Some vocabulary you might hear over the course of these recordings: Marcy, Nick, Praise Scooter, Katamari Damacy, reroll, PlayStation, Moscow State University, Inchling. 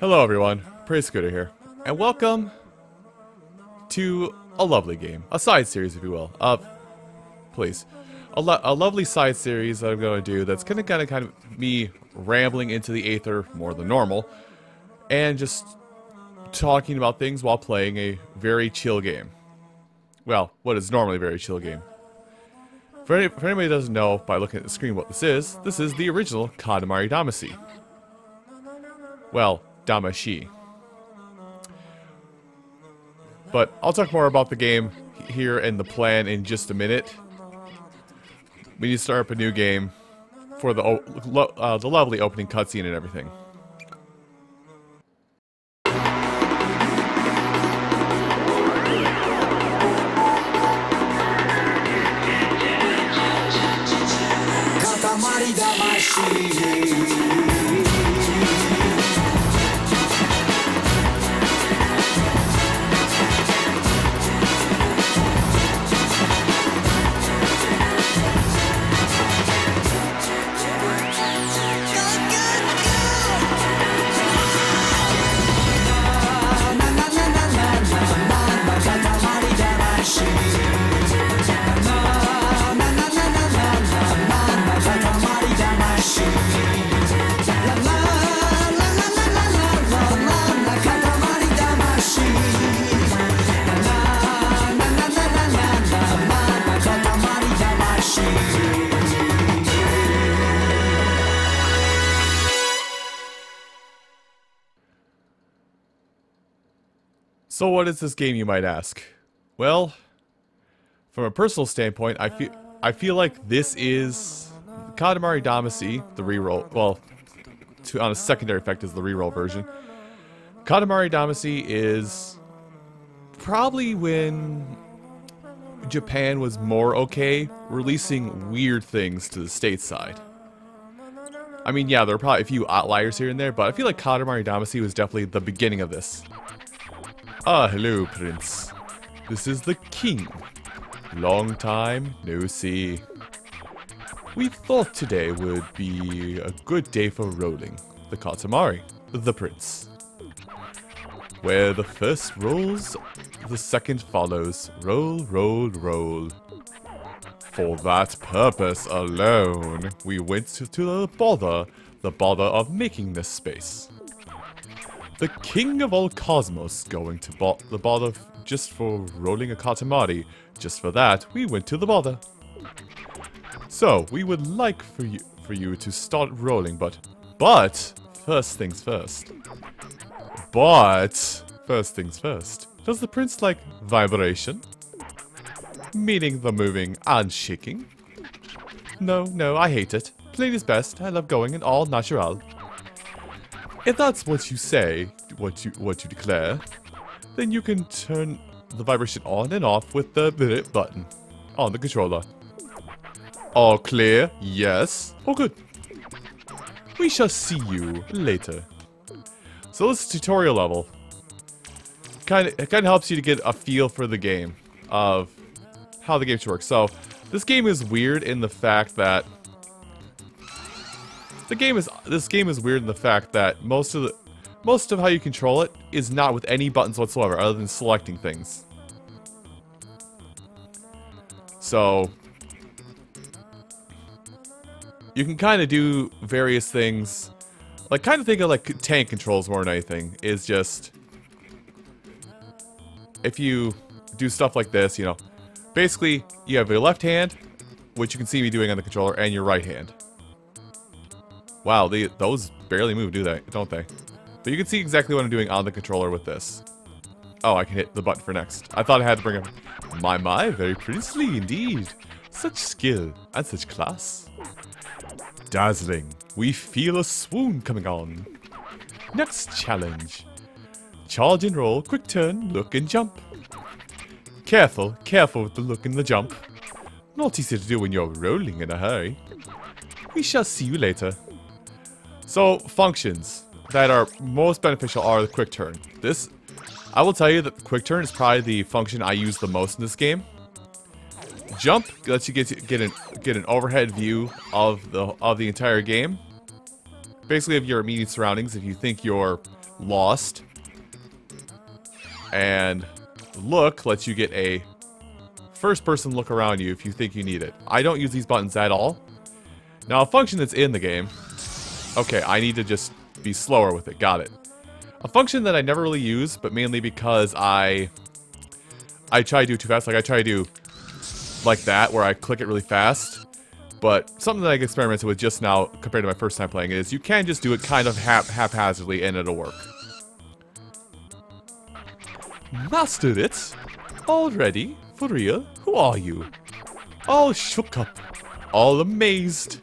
Hello everyone, Praise Scooter here, and welcome to a lovely game, a side series if you will, a lovely side series that I'm going to do that's going to kind of me rambling into the aether more than normal, and just talking about things while playing a very chill game. Well, what is normally a very chill game. For anybody who doesn't know by looking at the screen what this is the original Katamari Damacy. Well, Damacy. But I'll talk more about the game here and the plan in just a minute. We need to start up a new game for the lovely opening cutscene and everything. Katamari Damacy. So what is this game, you might ask? Well, from a personal standpoint, I feel like this is Katamari Damacy, the reroll. Well, on a secondary effect is the reroll version. Katamari Damacy is probably when Japan was more okay releasing weird things to the stateside. I mean, yeah, there are probably a few outliers here and there, but I feel like Katamari Damacy was definitely the beginning of this. Ah, hello, Prince. This is the King. Long time no see. We thought today would be a good day for rolling. The Katamari, the Prince. Where the first rolls, the second follows. Roll, roll, roll. For that purpose alone, we went to the bother of making this space. The king of all cosmos going to the bother just for rolling a Katamari. Just for that, we went to the bother. So, we would like for you to start rolling, but first things first. Does the prince like vibration? Meaning the moving and shaking? No, I hate it. Plain is best. I love going in all natural. If that's what you say, what you declare, then you can turn the vibration on and off with the minute button on the controller. All clear? Yes? Oh good. We shall see you later. So this tutorial level kind of helps you to get a feel for the game, of how the game should work. So this game is weird in the fact that most of how you control it is not with any buttons whatsoever, other than selecting things. So you can kind of do various things, like kind of think of like tank controls more than anything. Is just if you do stuff like this, you know, basically you have your left hand, which you can see me doing on the controller, and your right hand. Wow, those barely move, don't they? But you can see exactly what I'm doing on the controller with this. Oh, I can hit the button for next. I thought I had to bring him. My, very princely indeed. Such skill and such class. Dazzling. We feel a swoon coming on. Next challenge. Charge and roll, quick turn, look and jump. Careful with the look and the jump. Not easy to do when you're rolling in a hurry. We shall see you later. So, functions that are most beneficial are the quick turn. This, I will tell you that the quick turn is probably the function I use the most in this game. Jump lets you get an overhead view of the entire game. Basically, of your immediate surroundings. If you think you're lost. And look lets you get a first-person look around you if you think you need it. I don't use these buttons at all. Now, a function that's in the game... Okay, I need to just be slower with it. Got it. A function that I never really use, but mainly because I try to do it too fast. Like, I try to do like that, where I click it really fast. But something that I experimented with just now, compared to my first time playing it, is you can just do it kind of haphazardly, and it'll work. Mastered it? Already? For real? Who are you? All shook up. All amazed.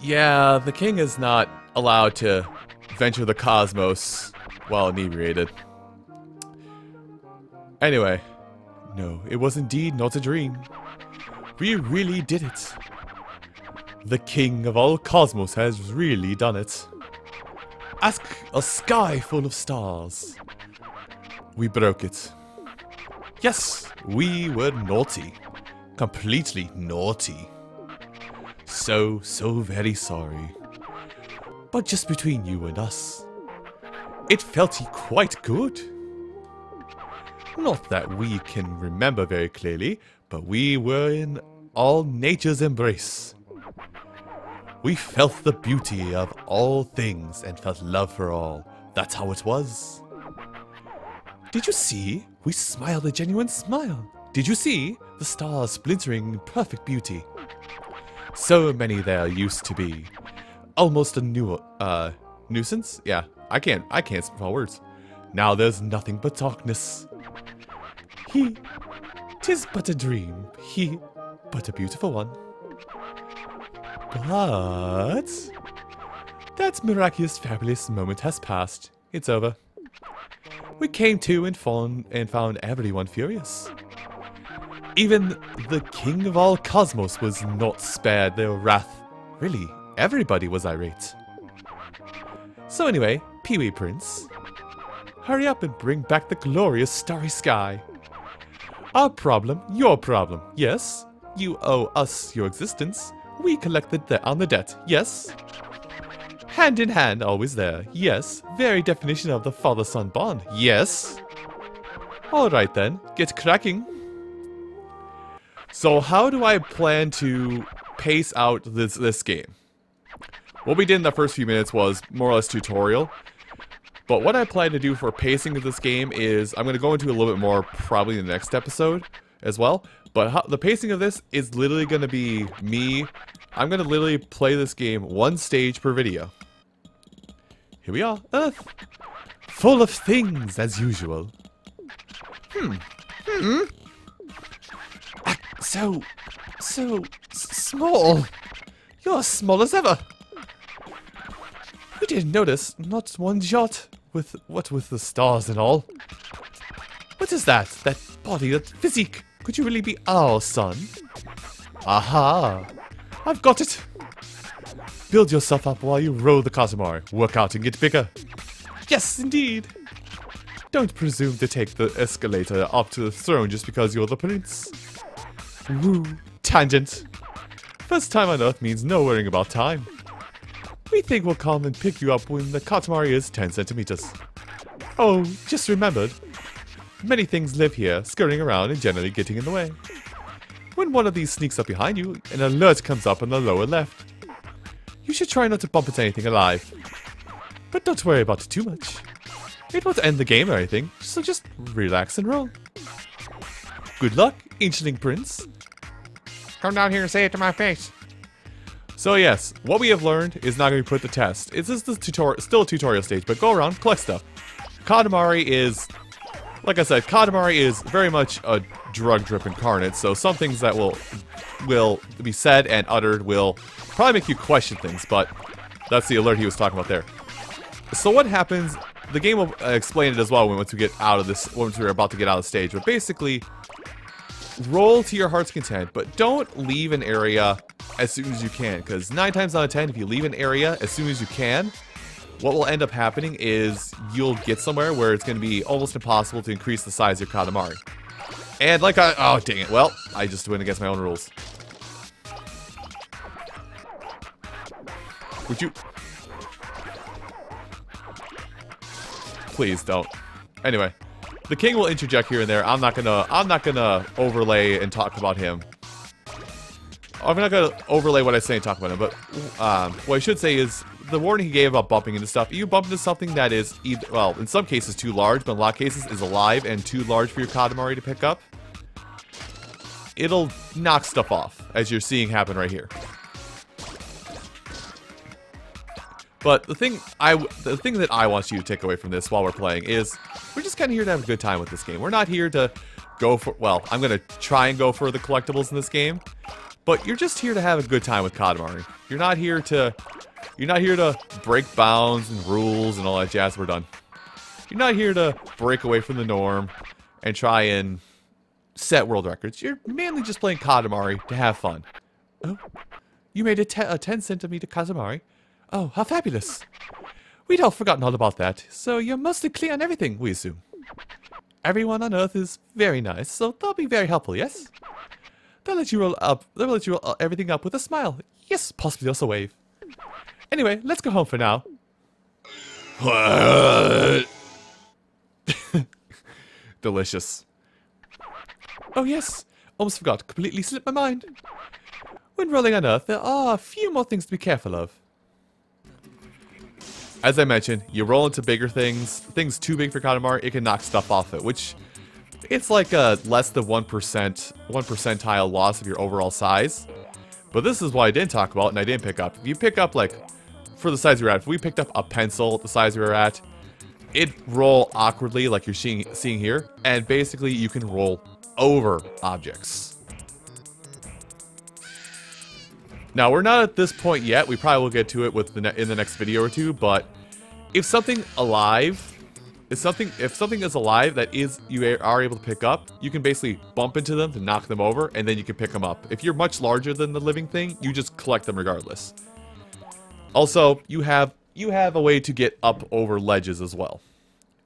Yeah, the king is not allowed to venture the cosmos while inebriated. Anyway, no, it was indeed not a dream. We really did it. The king of all cosmos has really done it. Ask a sky full of stars. We broke it. Yes, we were naughty. Completely naughty. So very sorry. But just between you and us, it felt quite good. Not that we can remember very clearly, but we were in all nature's embrace. We felt the beauty of all things and felt love for all. That's how it was. Did you see? We smiled a genuine smile. Did you see? The stars splintering in perfect beauty. So many there used to be. Almost a nuisance? Yeah, I can't spell words. Now there's nothing but darkness. He, 'tis but a dream. He, but a beautiful one. But... that miraculous, fabulous moment has passed. It's over. We came to and found everyone furious. Even the king of all cosmos was not spared their wrath. Really, everybody was irate. So anyway, Pee-wee Prince, hurry up and bring back the glorious starry sky. Our problem, your problem. Yes, you owe us your existence. We collected on the debt. Yes. Hand in hand, always there. Yes. Very definition of the father-son bond. Yes. All right then, get cracking. So how do I plan to pace out this game? What we did in the first few minutes was more or less tutorial. But what I plan to do for pacing of this game is, I'm going to go into a little bit more probably in the next episode as well. But the pacing of this is literally going to be me. I'm going to literally play this game one stage per video. Here we are, Earth. Full of things as usual. So small. You're as small as ever. You didn't notice, not one jot, with the stars and all. What is that? That body, that physique. Could you really be our son? Aha! I've got it. Build yourself up while you row the Katamari. Work out and get bigger. Yes, indeed. Don't presume to take the escalator up to the throne just because you're the prince. Woo. Tangent. First time on Earth means no worrying about time. We think we'll come and pick you up when the Katamari is 10 centimeters. Oh, just remembered. Many things live here, scurrying around and generally getting in the way. When one of these sneaks up behind you, an alert comes up on the lower left. You should try not to bump into anything alive. But don't worry about it too much. It won't end the game or anything, so just relax and roll. Good luck, Inchling Prince. Come down here and say it to my face. So yes, what we have learned is not going to be put to the test. It's just the tutorial, still a tutorial stage, but go around, collect stuff. Katamari is, Like I said, Katamari is very much a drug drip incarnate, so some things that will be said and uttered will probably make you question things, but that's the alert he was talking about there. So what happens, the game will explain it as well once we get out of this, once we're about to get out of the stage, but basically, roll to your heart's content, but don't leave an area as soon as you can, because 9 times out of 10, if you leave an area as soon as you can, what will end up happening is you'll get somewhere where it's going to be almost impossible to increase the size of your Katamari. And like I... oh, dang it. Well, I just went against my own rules. Would you... please don't. Anyway, the king will interject here and there. I'm not gonna overlay and talk about him. I'm not gonna overlay what I say and talk about him, but what I should say is the warning he gave about bumping into stuff. You bump into something that is either, well, in some cases too large, but in a lot of cases is alive and too large for your Katamari to pick up. It'll knock stuff off, as you're seeing happen right here. But the thing that I want you to take away from this while we're playing is we're just kind of here to have a good time with this game. We're not here to go for, well, I'm going to try and go for the collectibles in this game, but you're just here to have a good time with Katamari. You're not here to break bounds and rules and all that jazz. We're done. You're not here to break away from the norm and try and set world records. You're mainly just playing Katamari to have fun. Oh, you made a 10-centimeter Katamari. Oh, how fabulous. We'd all forgotten all about that, so you're mostly clear on everything, we assume. Everyone on Earth is very nice, so they'll be very helpful, yes? They'll let you roll everything up with a smile. Yes, possibly also a wave. Anyway, let's go home for now. Delicious. Oh yes, almost forgot. Completely slipped my mind. When rolling on Earth, there are a few more things to be careful of. As I mentioned, you roll into bigger things. Things too big for Katamari, it can knock stuff off it, which... it's like a less than 1 percentile loss of your overall size. But this is what I didn't talk about and I didn't pick up. If you pick up, like, for the size we were at, if we picked up a pencil at the size we were at, it'd roll awkwardly like you're seeing here. And basically, you can roll over objects. Now, we're not at this point yet. We probably will get to it with in the next video or two, but if something alive... If something is alive that is you are able to pick up, you can basically bump into them to knock them over, and then you can pick them up. If you're much larger than the living thing, you just collect them regardless. Also, you have a way to get up over ledges as well.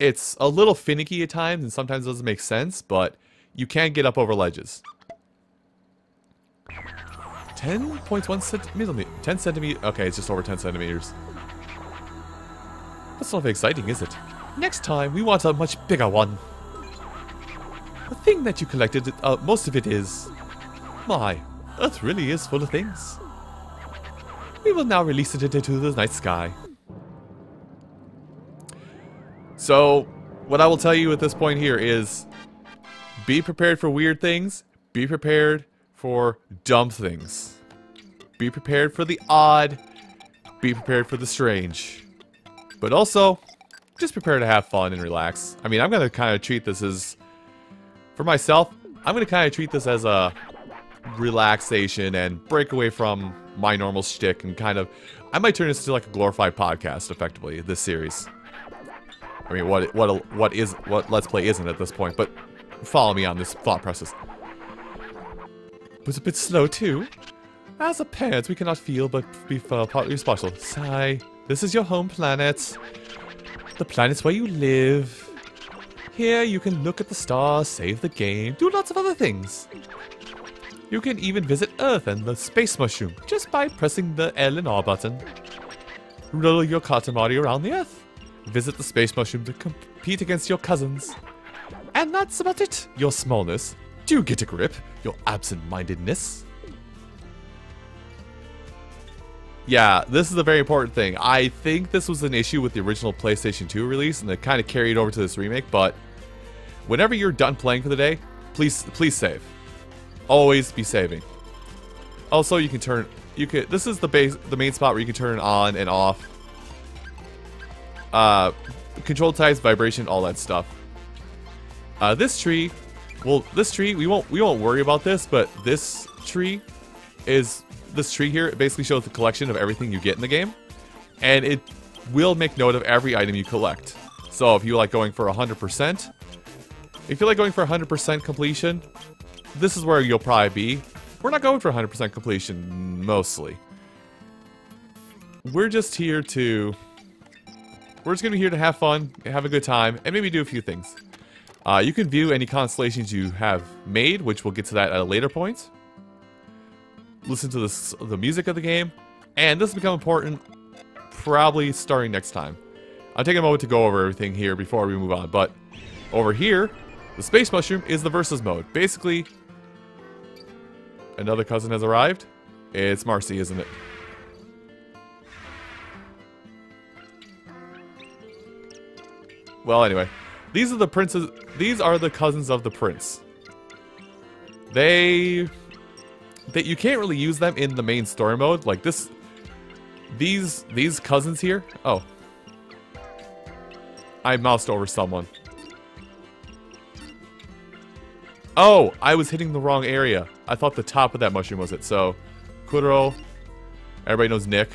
It's a little finicky at times, and sometimes it doesn't make sense, but you can get up over ledges. 10 centimeters. Okay, it's just over 10 centimeters. That's not very exciting, is it? Next time, we want a much bigger one. The thing that you collected, most of it is... my, Earth really is full of things. We will now release it into the night sky. So, what I will tell you at this point here is... be prepared for weird things. Be prepared for dumb things. Be prepared for the odd. Be prepared for the strange. But also... just prepare to have fun and relax. I mean, I'm going to kind of treat this as... for myself, I'm going to kind of treat this as a relaxation and break away from my normal shtick and kind of... I might turn this into like a glorified podcast, effectively, this series. I mean, what Let's Play isn't at this point, but follow me on this thought process. It was a bit slow, too. As a parent, we cannot feel but be partly responsible. Sigh. This is your home planet. The planet's where you live. Here you can look at the stars, save the game, do lots of other things. You can even visit Earth and the space mushroom just by pressing the L and R button. Roll your Katamari around the Earth. Visit the space mushroom to compete against your cousins. And that's about it. Your smallness. Do get a grip. Your absent-mindedness. Yeah, this is a very important thing. I think this was an issue with the original PlayStation 2 release, and it kind of carried over to this remake, but whenever you're done playing for the day, please save. Always be saving. Also, you can turn... this is the main spot where you can turn on and off. Control types, vibration, all that stuff. This tree, we won't worry about this, but this tree here, it basically shows the collection of everything you get in the game, and it will make note of every item you collect. So if you like going for 100%, if you like going for 100% completion, this is where you'll probably be. We're not going for 100% completion, mostly. We're just here to... we're just going to be here to have fun, have a good time, and maybe do a few things. You can view any constellations you have made, which we'll get to that at a later point. Listen to the music of the game, and this will become important probably starting next time. I'll take a moment to go over everything here before we move on, but over here, the Space Mushroom is the versus mode. Basically, another cousin has arrived. It's Marcy, isn't it? Well, anyway, these are the princes. These are the cousins of the prince. That you can't really use them in the main story mode. Like this, these cousins here. Oh, I moused over someone. Oh, I was hitting the wrong area. I thought the top of that mushroom was it. So, Kuduro, everybody knows Nick.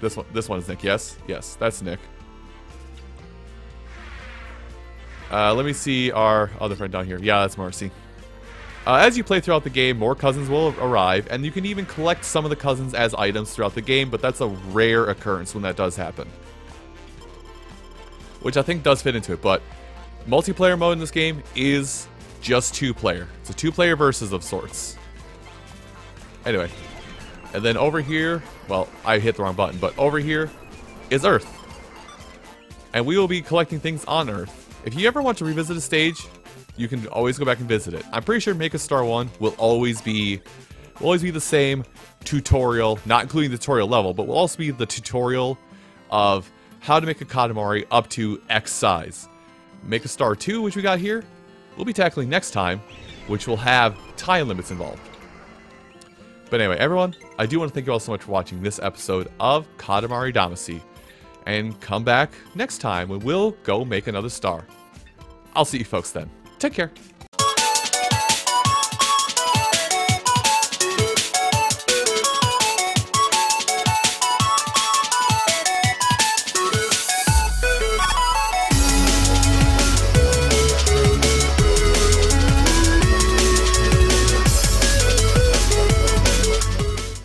This one is Nick. Yes, yes, that's Nick. Let me see our other friend down here. Yeah, that's Marcy. As you play throughout the game, more cousins will arrive, and you can even collect some of the cousins as items throughout the game, but that's a rare occurrence when that does happen, which I think does fit into it. But multiplayer mode in this game is just two-player. It's a two-player versus of sorts. Anyway, and then over here, well, I hit the wrong button, but over here is Earth. And we will be collecting things on Earth. If you ever want to revisit a stage, you can always go back and visit it. I'm pretty sure Make a Star 1 will always be the same tutorial, not including the tutorial level, but will also be the tutorial of how to make a Katamari up to X size. Make a Star 2, which we got here, we'll be tackling next time, which will have time limits involved. But anyway, everyone, I do want to thank you all so much for watching this episode of Katamari Damacy. And come back next time when we'll go make another star. I'll see you folks then. Take care.